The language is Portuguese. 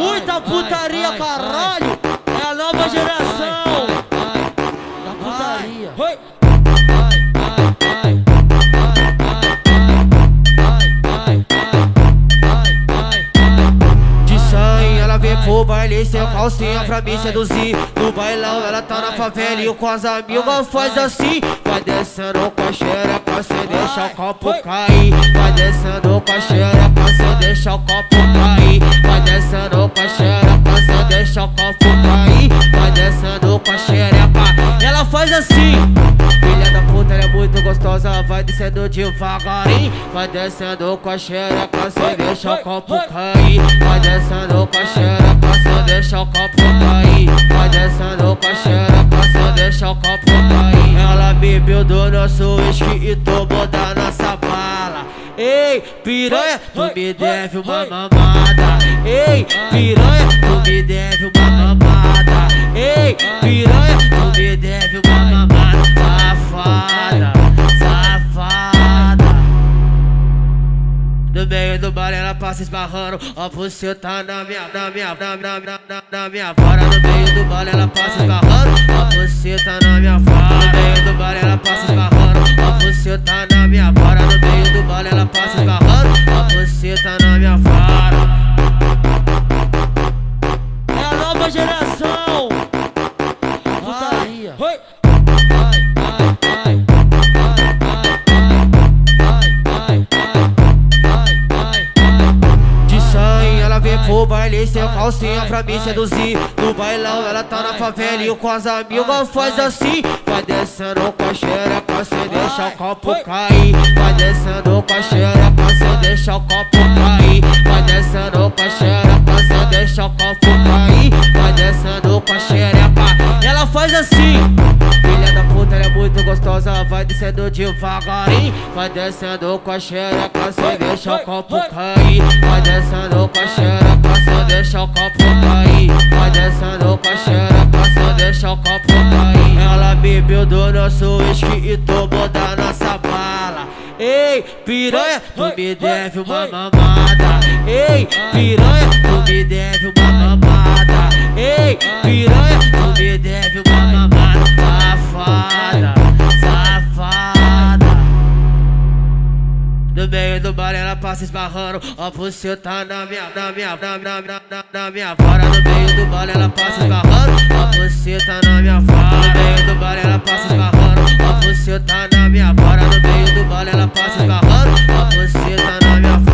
Muita putaria, caralho! É a nova geração! Da putaria! Oi! De sainha ela vem pro baile sem calcinha pra me seduzir. No bailão ela tá na favela e com as amigas faz assim. Vai descendo com a xereca, cê deixa o copo cair. Vai descendo com a xereca, cê deixa o copo cair. Vai descendo com a xereca, cê deixa o copo cair. Vai descendo com a xereca, ela faz assim. Filha da puta, ela é muito gostosa, vai descendo devagarinho. Vai descendo com a xereca, cê deixa o copo cair. Vai descendo com a xereca, cê deixa o copo cair. Vai descendo com a xereca, cê deixa o copo cair. Ela bebeu do nosso uísque e tomou da nossa bala. Ei, piranha, tu me deve uma mamada. Ei, piranha, tu me deve uma mamada. Ei, piranha, tu me deve uma mamada. Safada, safada. No meio do bar ela passa esbarrando, ó você tá na minha vara. No meio do bar ela passa esbarrando, ó você tá na minha vara. No meio do bar ela passa esbarrando, ó você tá na minha vara. No meio do bar ela passa esbarrando, ó você tá na minha vara. É a nova geração. Putaria. Oi. No baile sem calcinha pra me seduzir. No bailão ela tá na favela e com as amigas faz assim. Vai descendo com a xereca, cê deixa o copo cair. Vai descendo com a xereca, cê deixa o copo cair. Vai descendo com a xereca, cê deixa o copo cair. Vai descendo com a xereca, ela faz assim. Filha da puta, ela é muito gostosa, vai descendo devagarinho. Vai descendo com a xereca, cê deixa o copo cair. Vai descendo com a xereca, deixa o copo cair. Vai descendo com a xereca, cê deixa o copo cair. Ela bebeu do nosso uísque e tomou da nossa bala. Ei, piranha, tu me deve uma mamada. Ei, piranha, tu me deve uma mamada. Ei, piranha, tu me deve uma mamada. Safada, safada. No meio do bar ela passa esbarrando, ó você tá na minha vara. No meio do bar ela passa esbarrando, ó você tá na minha vara. No meio do bar ela passa esbarrando, ó você tá na minha vara. No meio do bar ela passa esbarrando, ó você tá na minha vara.